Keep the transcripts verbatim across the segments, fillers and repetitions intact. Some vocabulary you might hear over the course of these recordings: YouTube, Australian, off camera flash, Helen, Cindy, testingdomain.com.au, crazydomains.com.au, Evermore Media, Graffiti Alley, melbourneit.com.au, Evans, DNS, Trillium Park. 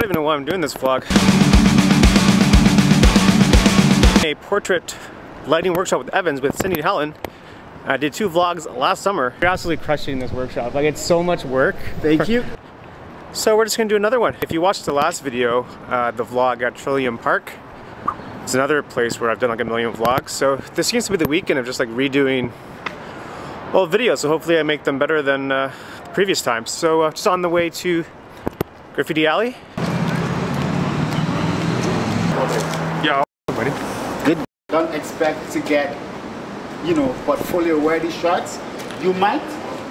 don't even know why I'm doing this vlog. A portrait lighting workshop with Evans with Cindy and Helen. I did two vlogs last summer. You're absolutely crushing this workshop. Like, it's so much work. Thank you. So we're just gonna do another one. If you watched the last video, uh, the vlog at Trillium Park, it's another place where I've done like a million vlogs. So this seems to be the weekend of just like redoing old videos. So hopefully I make them better than uh, the previous times. So uh, just on the way to Graffiti Alley. Yeah. Good. Don't expect to get, you know, portfolio-worthy shots. You might,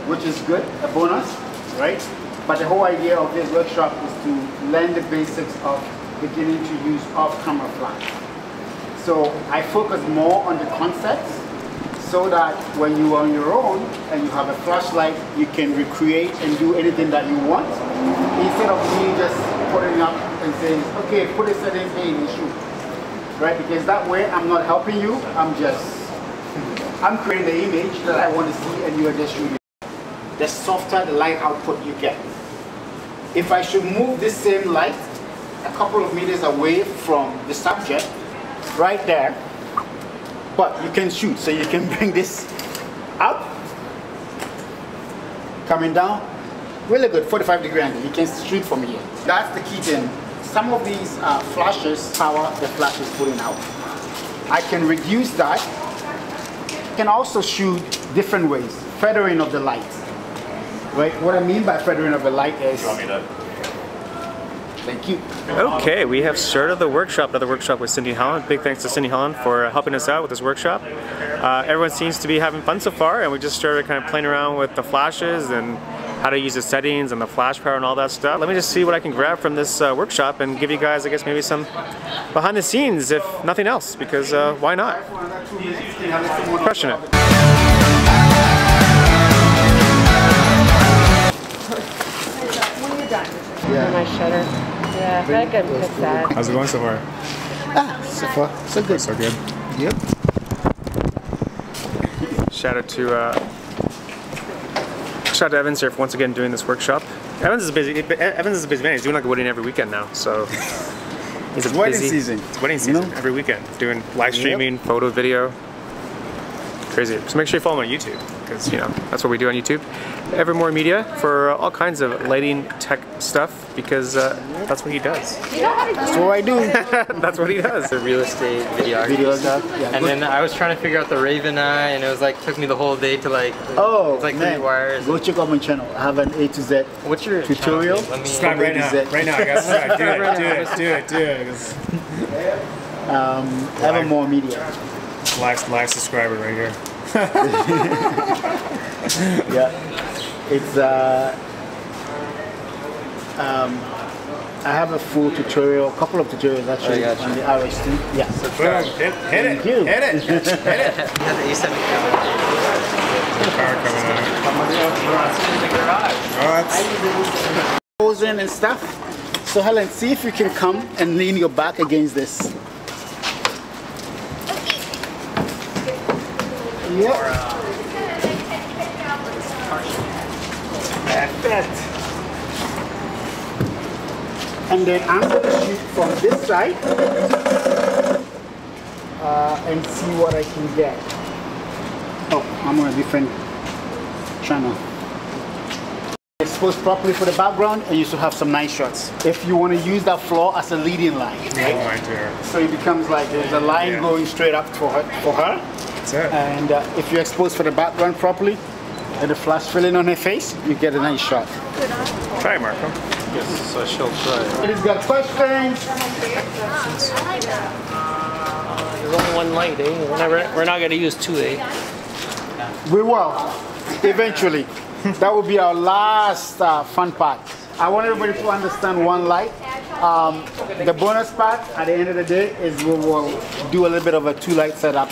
which is good, a bonus, right? But the whole idea of this workshop is to learn the basics of beginning to use off-camera flash. So I focus more on the concepts so that when you are on your own and you have a flashlight, you can recreate and do anything that you want, instead of me just putting up and saying, okay, put a certain thing in the shoe, right? Because that way I'm not helping you, I'm just I'm creating the image that I want to see and you are just shooting. The softer the light output you get. If I should move this same light a couple of meters away from the subject, right there, but you can shoot, so you can bring this up, coming down, really good, forty-five degree angle, you can shoot from here. That's the key thing. Some of these uh, flashes, power the flash is putting out. I can reduce that. Can also shoot different ways, feathering of the light, right? What I mean by feathering of the light is... Thank you. Okay, we have started the workshop, another workshop with Cindy and Helen. Big thanks to Cindy and Helen for helping us out with this workshop. Uh, everyone seems to be having fun so far, and we just started kind of playing around with the flashes and how to use the settings and the flash power and all that stuff. Let me just see what I can grab from this uh, workshop and give you guys, I guess, maybe some behind the scenes, if nothing else, because uh, why not? Crushing it. When you're done, yeah. I shudder. Yeah, I feel like I'm pissed at. How's it going so far? Ah, so far, so good. So good. Yep. Shout out to uh, shout out to Evans here for once again doing this workshop. Evans is busy. Evans is busy man. He's doing like a wedding every weekend now, so. It's wedding busy, season. It's wedding season, you know? Every weekend. Doing live streaming, yep. Photo, video. Crazy. So make sure you follow me on YouTube, because, you know, that's what we do on YouTube. Evermore Media for uh, all kinds of lighting tech stuff, because uh, that's what he does. You know how to do that's what I do. That's what he does. The real estate videography video stuff. Yeah, and good. Then I was trying to figure out the Raven Eye, and it was like, took me the whole day to like, oh, it's like man. Three wires. Go check out my channel. I have an A to Z What's your tutorial. Let me Stop right now. Z. Right now, I gotta do, it, do it, do it, do it. Um, Evermore Media. Live, live subscriber right here. Yeah, it's uh, um, I have a full tutorial, a couple of tutorials actually oh, on the R S T. Yeah, subscribe. Hit, hit it, hit it, hit it, hit it. Power coming out. Posing and stuff. So Helen, see if you can come and lean your back against this. Yep. Or, uh, perfect. And then I'm going to shoot from this side uh, and see what I can get. Oh, I'm on a different channel. Exposed properly for the background, and you should have some nice shots. If you want to use that floor as a leading line, right? Oh, right there. So it becomes like there's a line yeah. going straight up for her. For her. And uh, if you expose for the background properly, and the flash filling on her face, you get a nice shot. Try, Marco. Yes, I shall try. Anybody's got questions? Uh, there's only one light, eh? We're not, we're not going to use two, eh? We will, eventually. That will be our last uh, fun part. I want everybody to understand one light. Um, the bonus part, at the end of the day, is we will do a little bit of a two-light setup.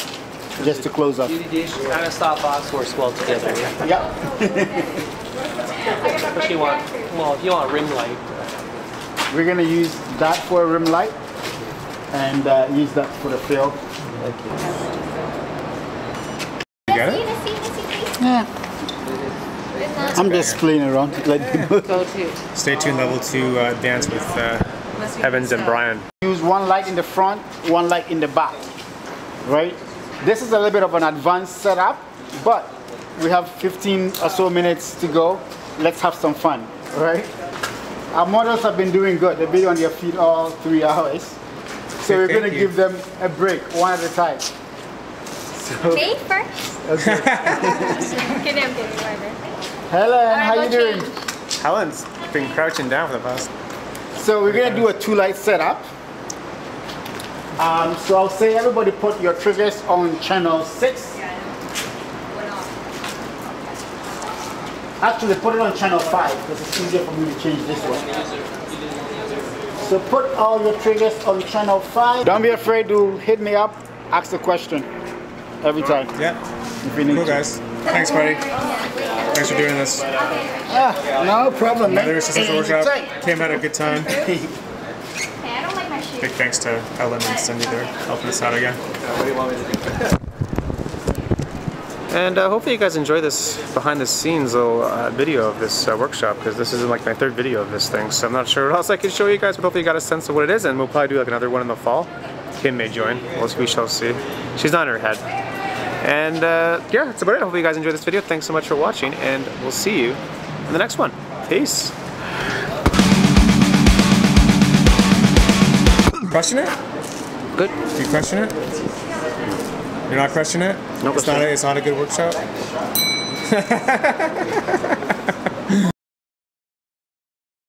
Just to close up. Kind of stop box works well together. Yeah. yeah. Especially want, well, if you want a rim light. We're going to use that for a rim light and uh, use that for the field. You got it? Yeah. I'm just playing around. Stay tuned, level two uh, dance with uh, Evans and Brian. Use one light in the front, one light in the back, right? This is a little bit of an advanced setup, but we have fifteen or so minutes to go. Let's have some fun, right? Our models have been doing good. They've been on their feet all three hours. So we're going to give them a break, one at a time. So, me first? Okay. Good day, Helen, how you doing? Helen's been crouching down for the past. So we're going to do a two-light setup. Um, so I'll say everybody put your triggers on channel six. Actually, put it on channel five because it's easier for me to change this one. So put all your triggers on channel five. Don't be afraid to hit me up, ask a question every time. Yeah. If you need cool, to. Guys. Thanks, buddy. Thanks for doing this. Yeah, no problem, man. Another successful workshop. Came out at a good time. Big thanks to Helen and Cindy there helping us out again. What do you want me to do? And uh, hopefully you guys enjoy this behind-the-scenes little uh, video of this uh, workshop, because this is like my third video of this thing, so I'm not sure what else I can show you guys, but hopefully you got a sense of what it is, and we'll probably do like another one in the fall. Kim may join, well, we shall see. She's not in her head. And uh, yeah, that's about it. Hopefully you guys enjoyed this video. Thanks so much for watching, and we'll see you in the next one. Peace. Crushing it? Good. You crushing it? You're not crushing it? Nope. It's not a, it's not a good workshop?